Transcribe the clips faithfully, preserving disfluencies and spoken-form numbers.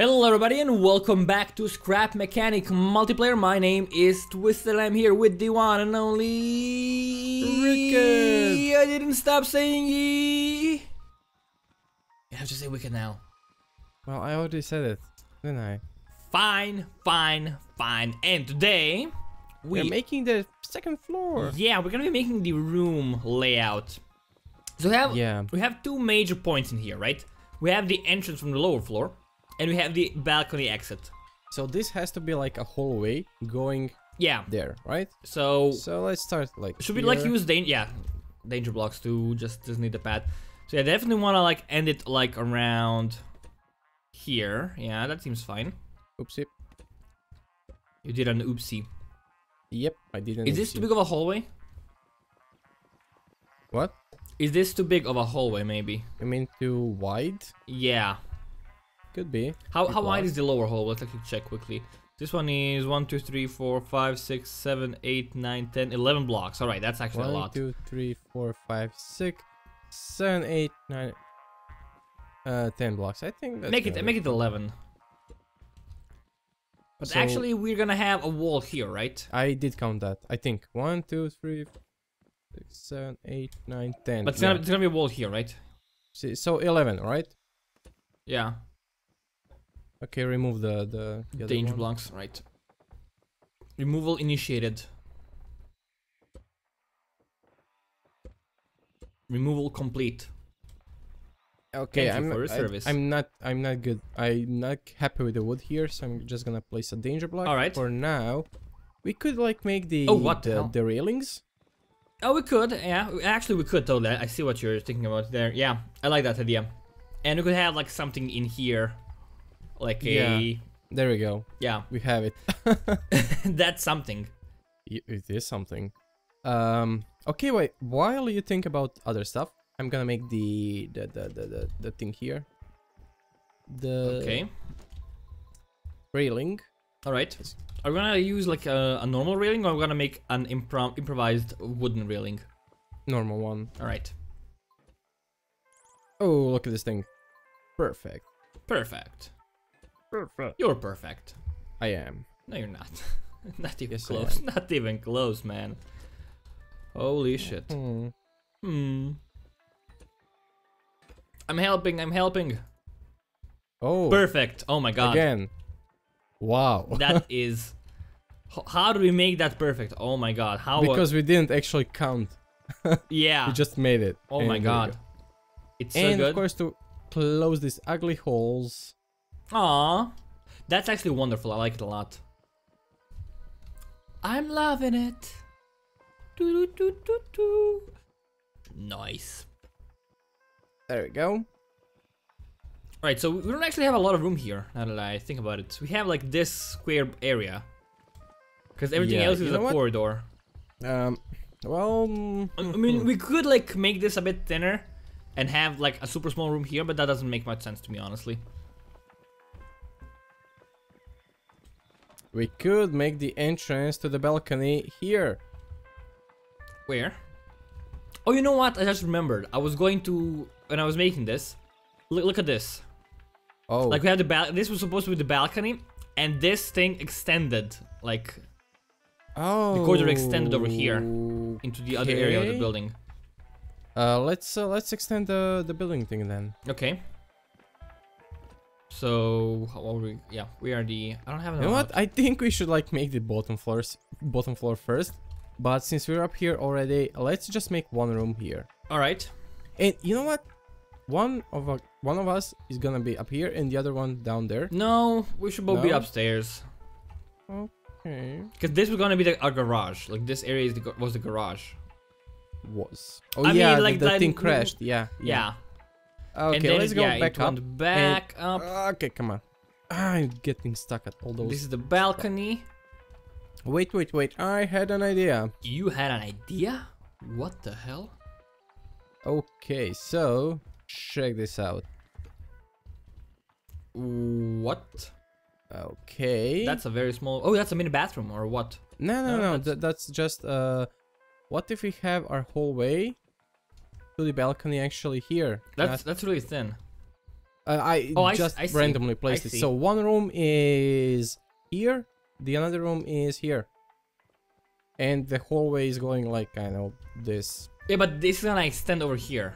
Hello everybody and welcome back to Scrap Mechanic Multiplayer. My name is Twisted and I'm here with the one and only... Wicked! I didn't stop saying ye! You have to say Wicked now. Well, I already said it, didn't I? Fine, fine, fine. And today... We... We're making the second floor. Yeah, we're gonna be making the room layout. So we have, yeah. we have two major points in here, right? We have the entrance from the lower floor. And we have the balcony exit. So this has to be like a hallway going yeah. there, right? So so let's start like Should here. we like use danger yeah, danger blocks to just just need the path. So yeah, definitely wanna like end it like around here. Yeah, that seems fine. Oopsie. You did an oopsie. Yep, I did an oopsie. Is this too big of a hallway? What? Is this too big of a hallway maybe? You mean too wide? Yeah. Could be. How, how wide is the lower hole? Let's actually check quickly. This one is one, two, three, four, five, six, seven, eight, nine, ten, eleven blocks. Alright, that's actually a lot. one, two, three, four, five, six, seven, eight, nine, ten blocks. I think that's... Make it, make it eleven. But so actually, we're gonna have a wall here, right? I did count that, I think. one, two, three, six, seven, eight, nine, ten. But it's, yeah. gonna, it's gonna be a wall here, right? See, so eleven, right? Yeah. Okay, remove the the, the danger blocks, right? Removal initiated. Removal complete. Okay, Thank I'm you for not, your service. I, I'm not I'm not good. I'm not happy with the wood here, so I'm just gonna place a danger block. All right. For now, we could like make the oh what the, the railings. Oh, we could. Yeah, actually, we could totally. I see what you're thinking about there. Yeah, I like that idea. And we could have like something in here. Like yeah. a... There we go. Yeah. We have it. That's something. It is something. Um, okay, wait. While you think about other stuff, I'm gonna make the... The, the, the, the, the thing here. The... Okay. Railing. Alright. Are we gonna use like a, a normal railing, or are we gonna make an impro improvised wooden railing? Normal one. Alright. Oh, look at this thing. Perfect. Perfect. Perfect. You're perfect. I am. No, you're not. Not even yes, close. Not even close, man. Holy shit. Hmm. Mm. I'm helping. I'm helping. Oh. Perfect. Oh my god. Again. Wow. That is. How do we make that perfect? Oh my god. How? Because we didn't actually count. Yeah. We just made it. Oh my god. Go. It's so and good. And of course to close these ugly holes. Aww, that's actually wonderful. I like it a lot. I'm loving it. Doo -doo -doo -doo -doo. Nice. There we go. Alright, so we don't actually have a lot of room here, now that I think about it. We have like this square area. Because everything yeah, else is a what? corridor. Um, well... I mean, we could like make this a bit thinner and have like a super small room here, but that doesn't make much sense to me, honestly. We could make the entrance to the balcony here. Where? Oh, you know what? I just remembered. I was going to... When I was making this... Look, look at this. Oh. Like, we have the balcony. This was supposed to be the balcony. And this thing extended. Like... Oh. The corridor extended over here. Into the okay. other area of the building. Uh, let's, uh, let's extend the, the building thing then. Okay. So, how are we? Yeah, we are the... I don't have enough. You know what? I think we should like make the bottom floors, bottom floor first. But since we're up here already, let's just make one room here. All right. And you know what? One of a, one of us is gonna be up here, and the other one down there. No, we should both no? be upstairs. Okay. Because this was gonna be the, our garage. Like this area is the, was the garage. Was. Oh I yeah, mean, like the, the that thing crashed. Yeah. Yeah. yeah. Okay, and then let's it, go yeah, back it up. Back and, up. Okay, come on. I'm getting stuck at all those. This is the balcony. Wait, wait, wait. I had an idea. You had an idea? What the hell? Okay, so check this out. What? Okay. That's a very small. Oh, that's a mini bathroom or what? No, no, no. no. That's... Th that's just. Uh, what if we have our hallway? The balcony actually here. That's not... that's really thin. Uh, I oh, just I, I randomly placed I it. See. So one room is here, the another room is here. And the hallway is going like, I know, this. Yeah, but this is gonna extend over here.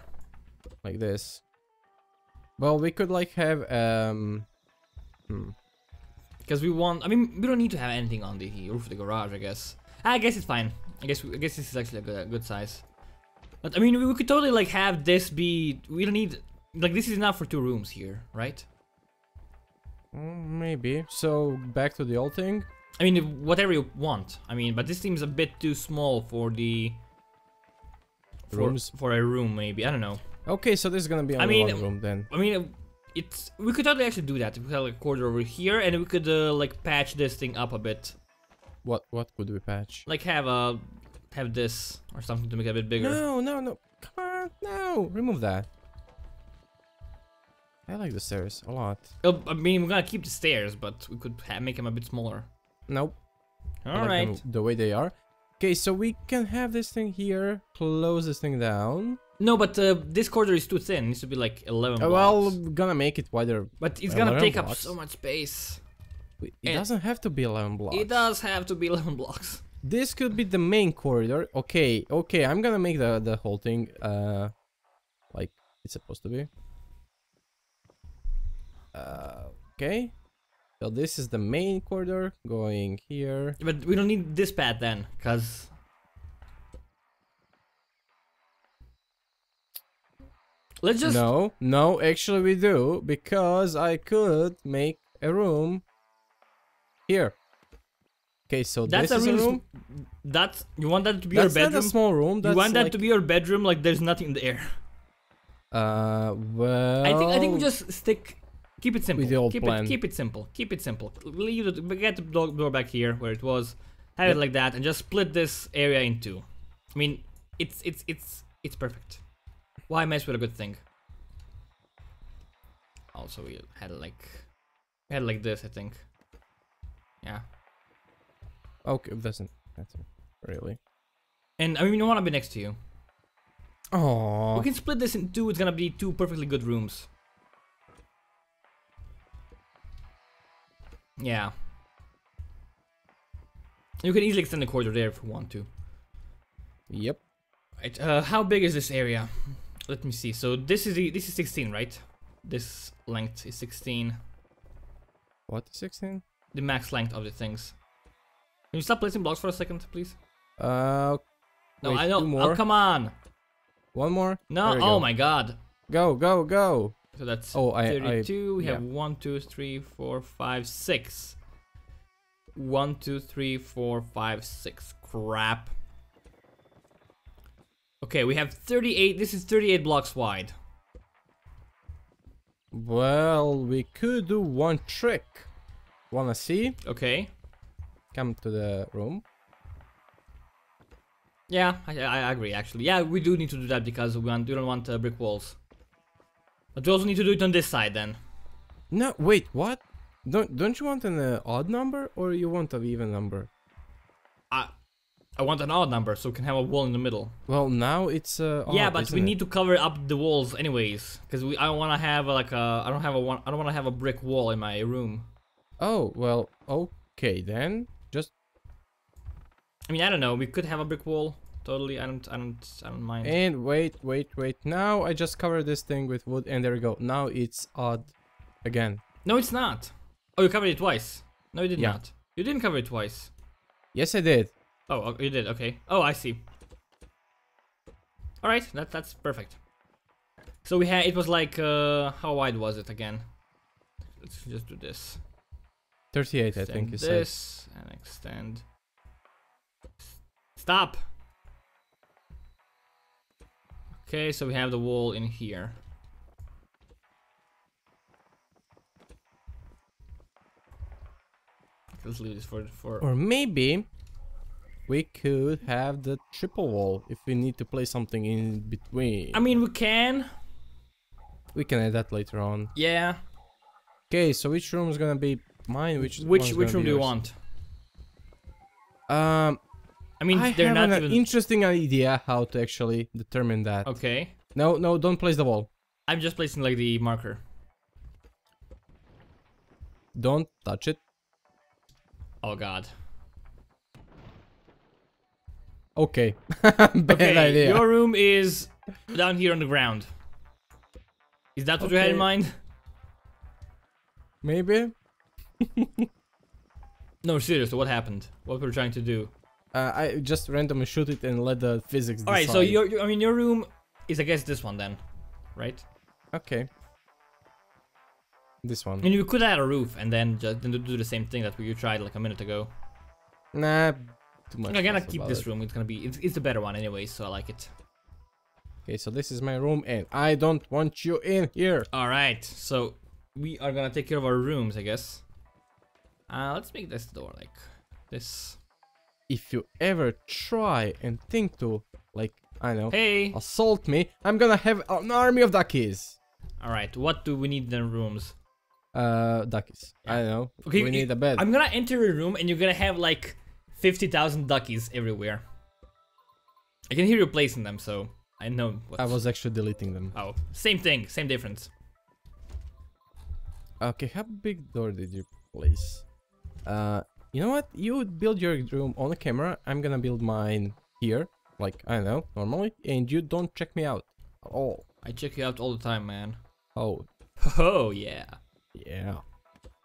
Like this. Well, we could like have, um... Hmm. Because we want, I mean, we don't need to have anything on the roof of the garage, I guess. I guess it's fine. I guess I guess this is actually a good, a good size. But I mean, we could totally like have this be, we don't need, like this is enough for two rooms here, right? Maybe. So back to the old thing. I mean, whatever you want. I mean, but this seems a bit too small for the for, rooms for a room, maybe. I don't know. Okay, so this is gonna be only I mean, one room then. I mean, it's we could totally actually do that. We could have like a corridor over here, and we could uh, like patch this thing up a bit. What what could we patch? Like have a have this or something to make it a bit bigger. No no no! Come on no! Remove that. I like the stairs a lot. It'll, I mean, we're gonna keep the stairs, but we could ha make them a bit smaller. Nope. All like right. Them, the way they are. Okay, so we can have this thing here. Close this thing down. No, but uh, this corridor is too thin. It needs to be like eleven blocks. Well, I'm gonna make it wider. But it's gonna take blocks. Up so much space. It and doesn't have to be eleven blocks. It does have to be eleven blocks. This could be the main corridor. Okay, okay, I'm gonna make the, the whole thing uh, like it's supposed to be. Uh, okay, so this is the main corridor going here. But we don't need this pad then, because... Let's just... No, no, actually we do, because I could make a room here. Okay, so that's this a is a room. That's... You want that to be that's your bedroom? That's not a small room. That's you want like... that to be your bedroom, like there's nothing there. Uh, well... I think, I think we just stick... Keep it simple. With the old keep, plan. It, keep it simple. Keep it simple. Leave it. Get the door back here where it was. Have yep. it like that, and just split this area in two. I mean, it's it's it's it's perfect. Why mess with a good thing? Also, we had like we had like this, I think. Yeah. Okay, it doesn't matter really. And I mean, you want to be next to you. Oh. We can split this in two. It's gonna be two perfectly good rooms. Yeah. You can easily extend the corridor there if you want to. Yep. Right, uh, how big is this area? Let me see. So this is the, this is sixteen, right? This length is sixteen. What is sixteen? The max length of the things. Can you stop placing blocks for a second, please? Uh. No, wait, I know. More. Oh, come on. One more. No. Oh go. My God. Go, go, go. So that's oh, I, thirty-two, I, we yeah. have one, two, three, four, five, six. one, two, three, four, five, six. Crap. Okay, we have thirty-eight, this is thirty-eight blocks wide. Well, we could do one trick. Wanna see? Okay. Come to the room. Yeah, I, I agree actually. Yeah, we do need to do that because we don't, we don't want uh, brick walls. But we also need to do it on this side then. No, wait, what? Don't don't you want an uh, odd number or you want an even number? I I want an odd number so we can have a wall in the middle. Well, now it's uh, odd, yeah, but we it? need to cover up the walls anyways because we I want to have like a I don't have a one I don't want to have a brick wall in my room. Oh well, okay then. Just I mean I don't know. We could have a brick wall. Totally, I don't, I don't, I don't mind. And wait, wait, wait. Now I just covered this thing with wood, and there we go. Now it's odd, again. No, it's not. Oh, you covered it twice. No, you did yeah. not. You didn't cover it twice. Yes, I did. Oh, you did. Okay. Oh, I see. All right, that that's perfect. So we had. It was like, uh, how wide was it again? Let's just do this. Thirty-eight, extend I think. You said. This and extend. Stop. Okay, so we have the wall in here. Let's leave this for for. Or maybe we could have the triple wall if we need to play something in between. I mean, we can. We can add that later on. Yeah. Okay, so which room is gonna be mine? Which which which room do you want? Um. I mean, I they're have not an even... interesting idea how to actually determine that. Okay. No, no, don't place the wall. I'm just placing like the marker. Don't touch it. Oh god. Okay. Bad okay, idea. Your room is down here on the ground. Is that what okay. you had in mind? Maybe. No, seriously, what happened? What were we trying to do? Uh, I just randomly shoot it and let the physics decide. Alright, so your, your, I mean, your room is, I guess, this one then, right? Okay. This one. I mean, you could add a roof and then just then do the same thing that you tried like a minute ago. Nah, too much. I'm gonna keep this it. room. It's gonna be, it's, it's a better one anyway, so I like it. Okay, so this is my room and I don't want you in here. Alright, so we are gonna take care of our rooms, I guess. Uh, let's make this door like this. If you ever try and think to, like, I know, hey. assault me, I'm gonna have an army of duckies. Alright, what do we need in rooms? Uh, duckies. Yeah. I don't know. Okay, we you, need a bed. I'm gonna enter a room and you're gonna have like fifty thousand duckies everywhere. I can hear you placing them, so I know what... I was actually deleting them. Oh, same thing, same difference. Okay, how big door did you place? Uh... You know what? You would build your room on a camera. I'm gonna build mine here, like I don't know, normally, and you don't check me out at all. I check you out all the time, man. Oh. Oh yeah. Yeah.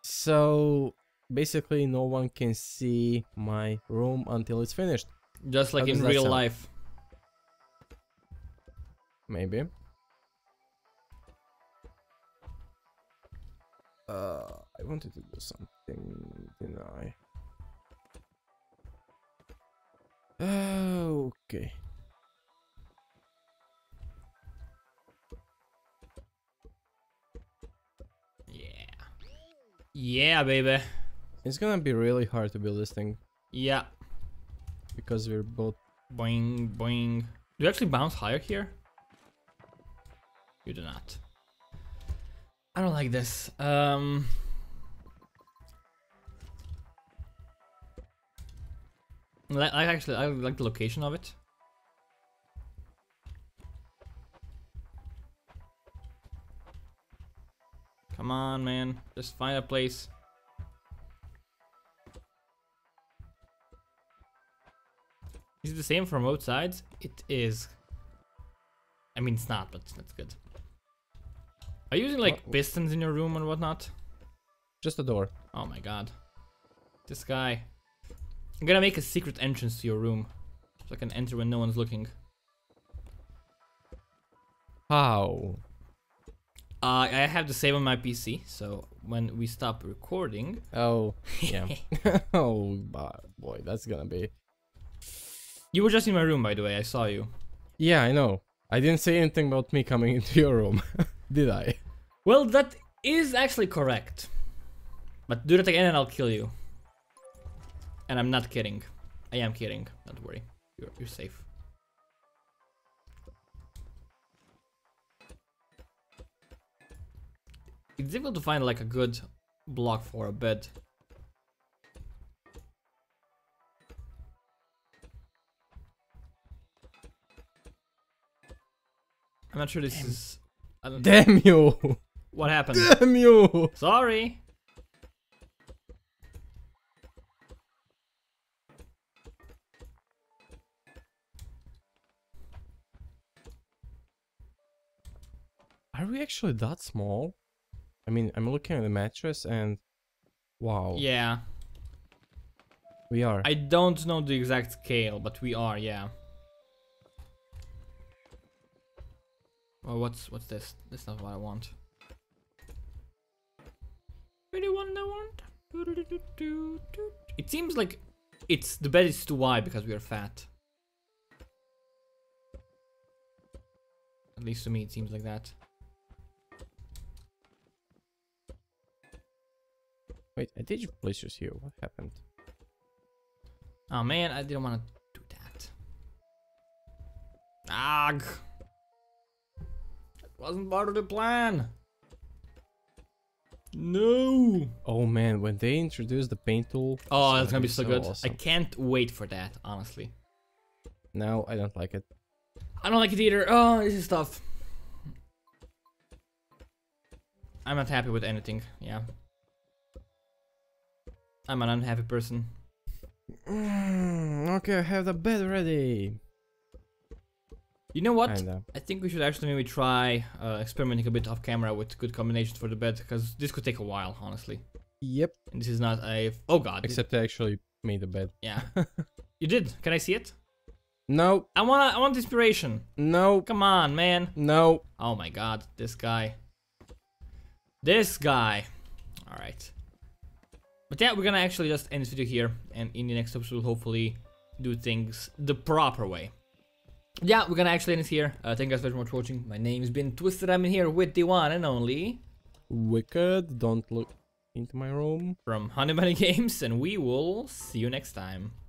So basically, no one can see my room until it's finished. Just like in real life. Maybe. Uh, I wanted to do something, didn't I? Uh, okay. Yeah. Yeah, baby. It's gonna be really hard to build this thing. Yeah. Because we're both... Boing, boing. Do you actually bounce higher here? You do not. I don't like this. Um... I actually I like the location of it. Come on, man, just find a place. Is it the same from both sides? It is. I mean, it's not, but that's good. Are you using like pistons in your room and whatnot? Just a door. Oh my god, this guy. I'm gonna make a secret entrance to your room, so I can enter when no one's looking. How? Uh, I have to save on my P C, so when we stop recording... Oh, yeah. Oh, boy, that's gonna be... You were just in my room, by the way, I saw you. Yeah, I know. I didn't say anything about me coming into your room, did I? Well, that is actually correct. But do that again and I'll kill you. And I'm not kidding. I am kidding. Don't worry. You're, you're safe. It's difficult to find like a good block for a bed. I'm not sure this Damn. is... I don't Damn know. you! What happened? Damn you! Sorry! Are we actually that small? I mean, I'm looking at the mattress and... Wow. Yeah. We are. I don't know the exact scale, but we are, yeah. Well, what's what's this? That's not what I want. Really want I want? It seems like it's the bed is too wide because we are fat. At least to me, it seems like that. Wait, I did place yours here. What happened? Oh man, I didn't want to do that. Ugh. That wasn't part of the plan. No. Oh man, when they introduced the paint tool. Oh, that's gonna be so good. Awesome. I can't wait for that, honestly. No, I don't like it. I don't like it either. Oh, this is tough. I'm not happy with anything. Yeah. I'm an unhappy person. Mm, okay, I have the bed ready. You know what? Kinda. I think we should actually maybe try uh, experimenting a bit off camera with good combinations for the bed, because this could take a while, honestly. Yep. And this is not a... Oh god. Except I actually made the bed. Yeah. You did. Can I see it? No. I want I want inspiration. No. Come on, man. No. Oh my god. This guy. This guy. Alright. But yeah, we're gonna actually just end this video here. And in the next episode, we'll hopefully do things the proper way. Yeah, we're gonna actually end it here. Uh, thank you guys very much for watching. My name's been Twisted. I'm in here with the one and only... Wicked. Don't look into my room. From Honey Bunny Games. And we will see you next time.